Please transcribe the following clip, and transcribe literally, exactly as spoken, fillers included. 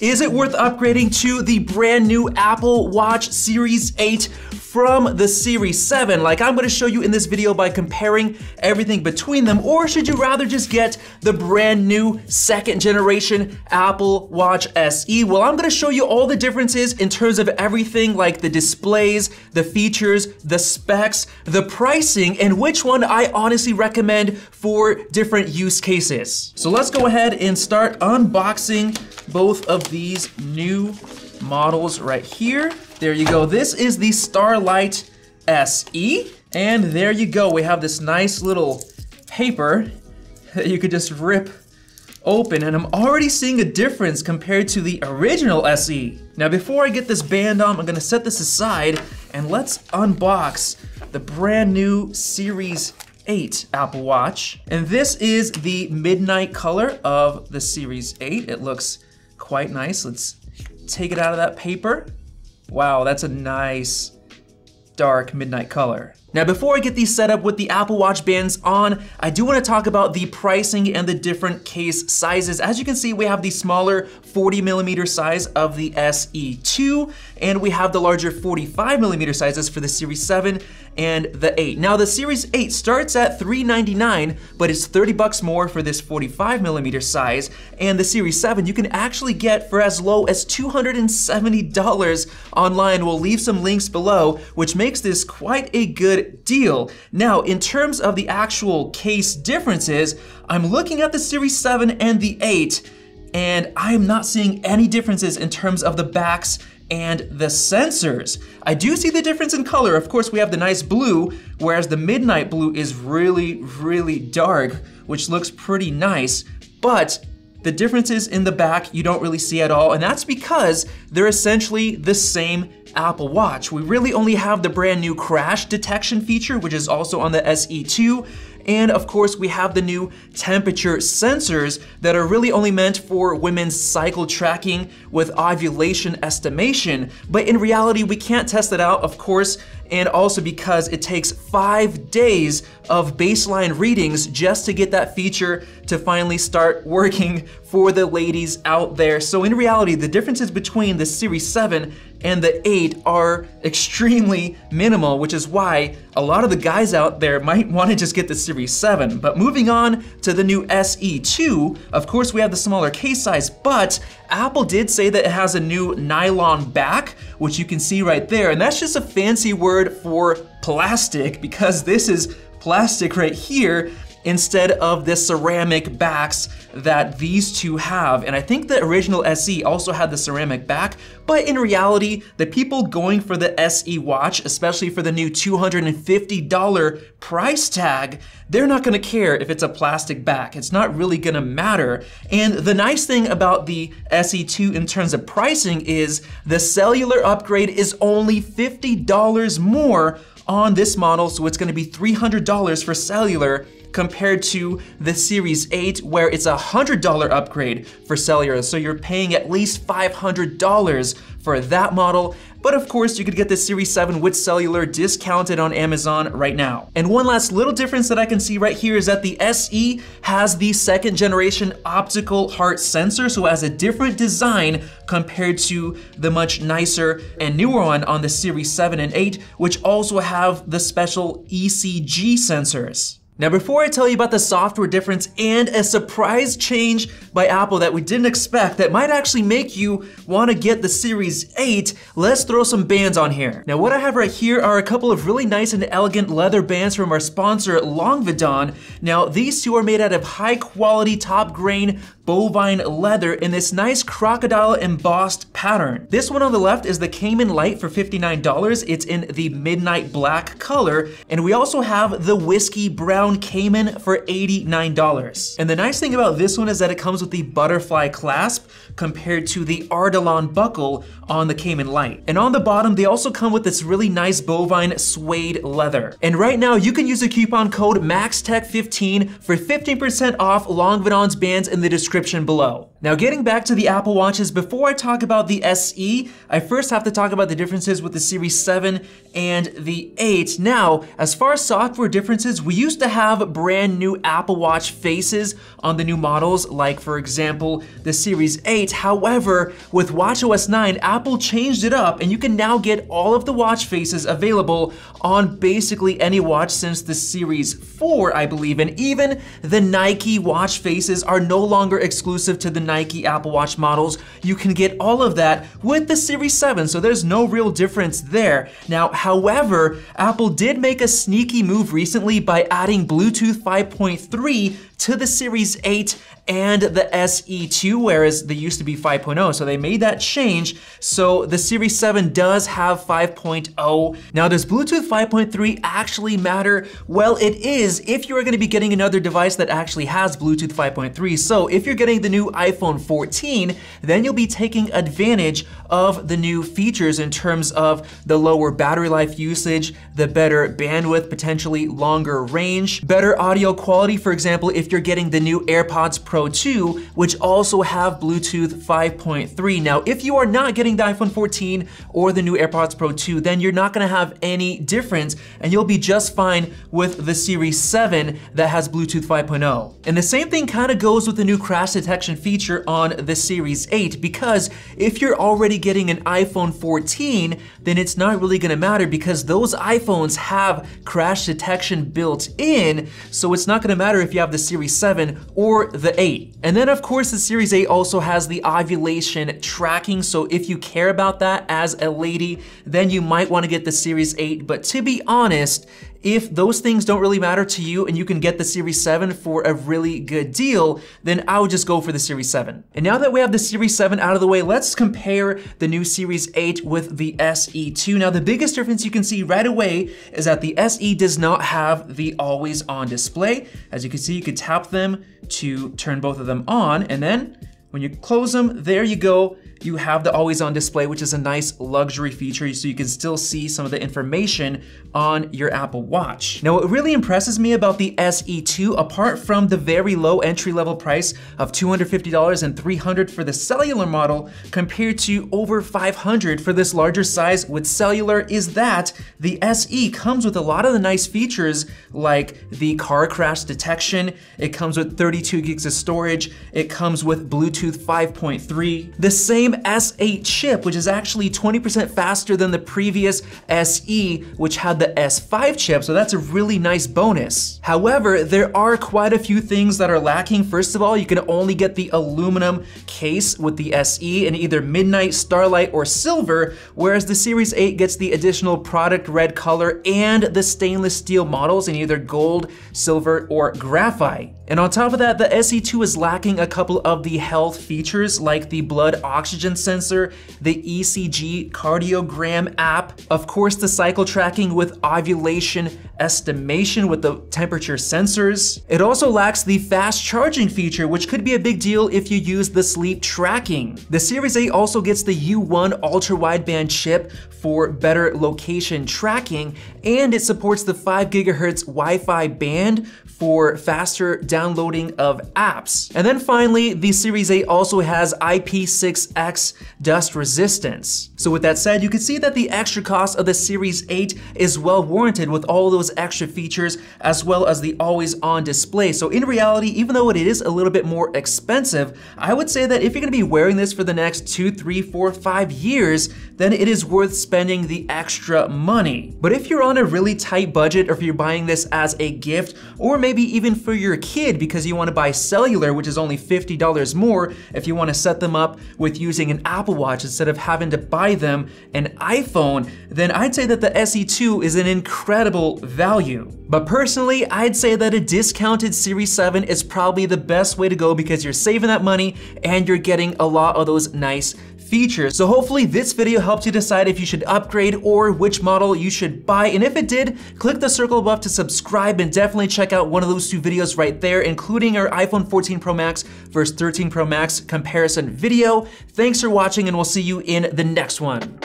is it worth upgrading to the brand new Apple Watch Series eight from the Series seven, like I'm gonna show you in this video by comparing everything between them, or should you rather just get the brand new second generation Apple Watch S E? Well, I'm gonna show you all the differences in terms of everything, like the displays, the features, the specs, the pricing, and which one I honestly recommend for different use cases. So let's go ahead and start unboxing both of these new models right here. There you go. This is the Starlight S E. And there you go. We have this nice little paper that you could just rip open. And I'm already seeing a difference compared to the original S E. Now, before I get this band on, I'm going to set this aside and let's unbox the brand new Series eight Apple Watch. And this is the midnight color of the Series eight. It looks quite nice. Let's take it out of that paper. Wow, that's a nice dark midnight color. Now, before I get these set up with the Apple Watch bands on, I do want to talk about the pricing and the different case sizes. As you can see, we have the smaller forty millimeter size of the S E two, and we have the larger forty-five millimeter sizes for the Series seven and the eight. Now, the Series eight starts at three ninety-nine, but it's thirty bucks more for this forty-five millimeter size, and the Series seven you can actually get for as low as two hundred seventy dollars online. We'll leave some links below, which makes this quite a good deal. Now, in terms of the actual case differences, I'm looking at the Series seven and the eight, and I'm not seeing any differences in terms of the backs and the sensors. I do see the difference in color. Of course, we have the nice blue, whereas the midnight blue is really, really dark, which looks pretty nice, but the differences in the back you don't really see at all, and that's because they're essentially the same Apple Watch. We really only have the brand new crash detection feature, which is also on the S E two, and of course we have the new temperature sensors that are really only meant for women's cycle tracking with ovulation estimation, but in reality we can't test that out, of course, and also because it takes five days of baseline readings just to get that feature to finally start working for the ladies out there. So in reality, the differences between the Series seven and the eight are extremely minimal, which is why a lot of the guys out there might want to just get the Series seven. But moving on to the new S E two, of course we have the smaller case size, but Apple did say that it has a new nylon back, which you can see right there, and that's just a fancy word for plastic, because this is plastic right here instead of the ceramic backs that these two have. And I think the original S E also had the ceramic back, but in reality, the people going for the S E watch, especially for the new two hundred fifty dollar price tag, they're not gonna care if it's a plastic back. It's not really gonna matter. And the nice thing about the S E two in terms of pricing is the cellular upgrade is only fifty dollars more on this model, so it's gonna be three hundred dollars for cellular compared to the Series eight, where it's a one hundred dollar upgrade for cellular. So you're paying at least five hundred dollars for that model. But of course, you could get the Series seven with cellular discounted on Amazon right now. And one last little difference that I can see right here is that the S E has the second generation optical heart sensor, so it has a different design compared to the much nicer and newer one on the Series seven and eight, which also have the special E C G sensors. Now, before I tell you about the software difference and a surprise change by Apple that we didn't expect that might actually make you want to get the Series eight, let's throw some bands on here. Now, what I have right here are a couple of really nice and elegant leather bands from our sponsor, Longvadon. Now, these two are made out of high quality top grain bovine leather in this nice crocodile embossed pattern. This one on the left is the Caiman Lite for fifty-nine dollars. It's in the midnight black color. And we also have the Whiskey Brown Caiman for eighty-nine dollars. And the nice thing about this one is that it comes with the butterfly clasp compared to the Artelon buckle on the Caiman Lite. And on the bottom, they also come with this really nice bovine suede leather. And right now, you can use the coupon code MAXTECH fifteen for fifteen percent off Longvadon's bands in the description below. Now getting back to the Apple Watches, before I talk about the S E, I first have to talk about the differences with the Series seven and the eight. Now, as far as software differences, we used to have brand new Apple Watch faces on the new models, like for example, the Series eight. However, with watch O S nine, Apple changed it up and you can now get all of the watch faces available on basically any watch since the Series four, I believe, and even the Nike watch faces are no longer exclusive to the Nike Apple Watch models. You can get all of that with the Series seven, so there's no real difference there. Now, however, Apple did make a sneaky move recently by adding Bluetooth five point three to the Series eight and the S E two, whereas they used to be five point oh, so they made that change. So the Series seven does have five point oh. Now, does Bluetooth five point three actually matter? Well, it is if you're gonna be getting another device that actually has Bluetooth five point three. So if you're getting the new iPhone fourteen, then you'll be taking advantage of the new features in terms of the lower battery life usage, the better bandwidth, potentially longer range, better audio quality, for example, if you're getting the new AirPods Pro two, which also have Bluetooth five point three. Now, if you are not getting the iPhone fourteen or the new AirPods Pro two, then you're not gonna have any difference and you'll be just fine with the Series seven that has Bluetooth five point oh. And the same thing kinda goes with the new crash detection feature on the Series eight, because if you're already getting an iPhone fourteen, then it's not really gonna matter because those iPhones have crash detection built in, so it's not gonna matter if you have the Series seven or the eight. And then of course the Series eight also has the ovulation tracking, so if you care about that as a lady, then you might wanna get the Series eight, but to be honest, if those things don't really matter to you and you can get the Series seven for a really good deal, then I would just go for the Series seven. And now that we have the Series seven out of the way, let's compare the new Series eight with the S E two. Now the biggest difference you can see right away is that the S E does not have the always on display. As you can see, you can tap them to turn both of them on, and then when you close them, there you go. You have the always on display, which is a nice luxury feature, so you can still see some of the information on your Apple Watch. Now, what really impresses me about the S E two, apart from the very low entry level price of two hundred fifty dollars and three hundred dollars for the cellular model, compared to over five hundred dollars for this larger size with cellular, is that the S E comes with a lot of the nice features like the car crash detection. It comes with thirty-two gigs of storage. It comes with Bluetooth five point three. The same S eight chip, which is actually twenty percent faster than the previous S E, which had the S five chip, so that's a really nice bonus. However, there are quite a few things that are lacking. First of all, you can only get the aluminum case with the S E in either Midnight, Starlight, or Silver, whereas the Series eight gets the additional Product Red color and the stainless steel models in either gold, silver, or graphite. And on top of that, the S E two is lacking a couple of the health features like the blood oxygen sensor, the E C G cardiogram app, of course the cycle tracking with ovulation estimation with the temperature sensors. It also lacks the fast charging feature, which could be a big deal if you use the sleep tracking. The Series eight also gets the U one ultra-wideband chip for better location tracking, and it supports the five gigahertz Wi-Fi band for faster downloading of apps. And then finally, the Series eight also has I P six X dust resistance. So with that said, you can see that the extra cost of the Series eight is well warranted with all those extra features as well as the always on display. So in reality, even though it is a little bit more expensive, I would say that if you're gonna be wearing this for the next two, three, four, five years, then it is worth spending the extra money. But if you're on a really tight budget, or if you're buying this as a gift, or maybe Maybe even for your kid because you want to buy cellular, which is only fifty dollars more if you want to set them up with using an Apple Watch instead of having to buy them an iPhone, then I'd say that the S E two is an incredible value. But personally, I'd say that a discounted Series seven is probably the best way to go because you're saving that money and you're getting a lot of those nice features. So hopefully this video helps you decide if you should upgrade or which model you should buy. And if it did, click the circle above to subscribe and definitely check out one of those two videos right there, including our iPhone fourteen Pro Max versus thirteen Pro Max comparison video. Thanks for watching and we'll see you in the next one.